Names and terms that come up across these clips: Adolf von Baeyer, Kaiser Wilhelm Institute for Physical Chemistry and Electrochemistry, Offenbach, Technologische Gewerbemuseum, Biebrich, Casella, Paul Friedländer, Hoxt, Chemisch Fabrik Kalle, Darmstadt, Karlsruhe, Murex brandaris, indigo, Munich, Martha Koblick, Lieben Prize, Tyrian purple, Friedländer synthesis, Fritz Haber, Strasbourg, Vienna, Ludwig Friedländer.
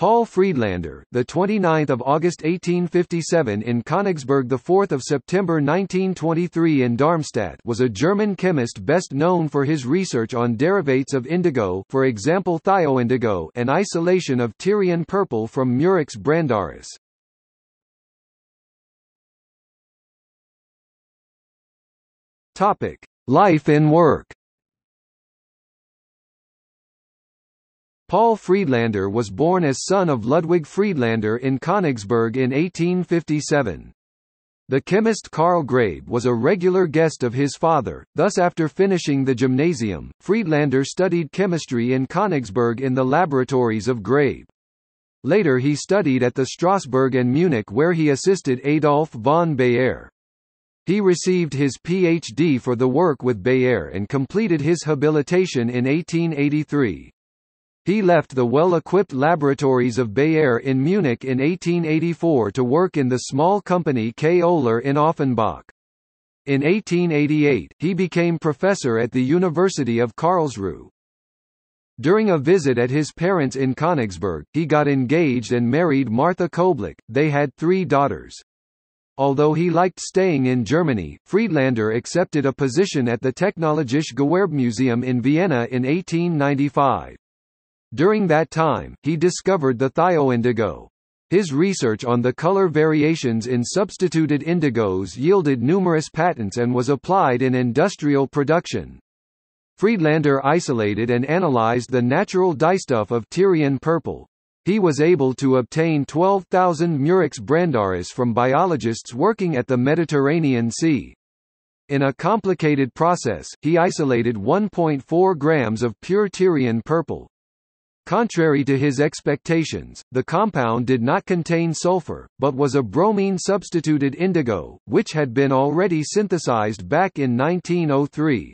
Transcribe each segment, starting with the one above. Paul Friedländer, the 29th of August 1857 in Königsberg, the 4th of September 1923 in Darmstadt, was a German chemist best known for his research on derivatives of indigo, for example thioindigo, and isolation of Tyrian purple from Murex brandaris. Topic: Life and work. Paul Friedländer was born as son of Ludwig Friedländer in Königsberg in 1857. The chemist Carl Graebe was a regular guest of his father, thus after finishing the gymnasium, Friedländer studied chemistry in Königsberg in the laboratories of Graebe. Later he studied at the Strasbourg and Munich, where he assisted Adolf von Baeyer. He received his Ph.D. for the work with Baeyer and completed his habilitation in 1883. He left the well-equipped laboratories of Baeyer in Munich in 1884 to work in the small company K. Ohler in Offenbach. In 1888, he became professor at the University of Karlsruhe. During a visit at his parents in Königsberg, he got engaged and married Martha Koblick. They had 3 daughters. Although he liked staying in Germany, Friedländer accepted a position at the Technologische Gewerbemuseum in Vienna in 1895. During that time, he discovered the thioindigo. His research on the color variations in substituted indigos yielded numerous patents and was applied in industrial production. Friedländer isolated and analyzed the natural dyestuff of Tyrian purple. He was able to obtain 12,000 Murex brandaris from biologists working at the Mediterranean Sea. In a complicated process, he isolated 1.4 grams of pure Tyrian purple. Contrary to his expectations, the compound did not contain sulfur, but was a bromine-substituted indigo, which had been already synthesized back in 1903.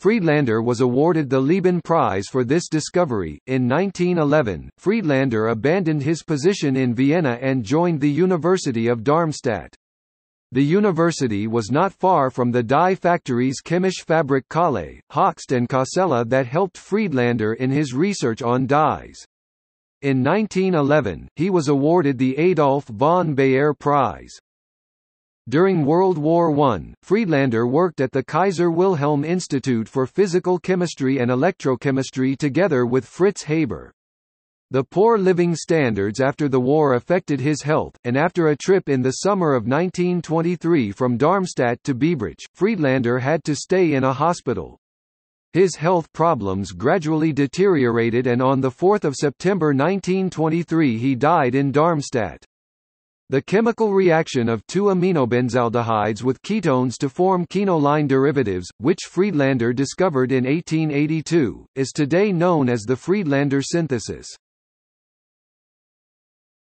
Friedländer was awarded the Lieben Prize for this discovery. In 1911, Friedländer abandoned his position in Vienna and joined the University of Darmstadt. The university was not far from the dye factories Chemisch Fabrik Kalle, Hoxt and Casella that helped Friedländer in his research on dyes. In 1911, he was awarded the Adolf von Baeyer Prize. During World War I, Friedländer worked at the Kaiser Wilhelm Institute for Physical Chemistry and Electrochemistry together with Fritz Haber. The poor living standards after the war affected his health, and after a trip in the summer of 1923 from Darmstadt to Biebrich, Friedländer had to stay in a hospital. His health problems gradually deteriorated, and on 4 September 1923 he died in Darmstadt. The chemical reaction of 2 aminobenzaldehydes with ketones to form quinoline derivatives, which Friedländer discovered in 1882, is today known as the Friedländer synthesis.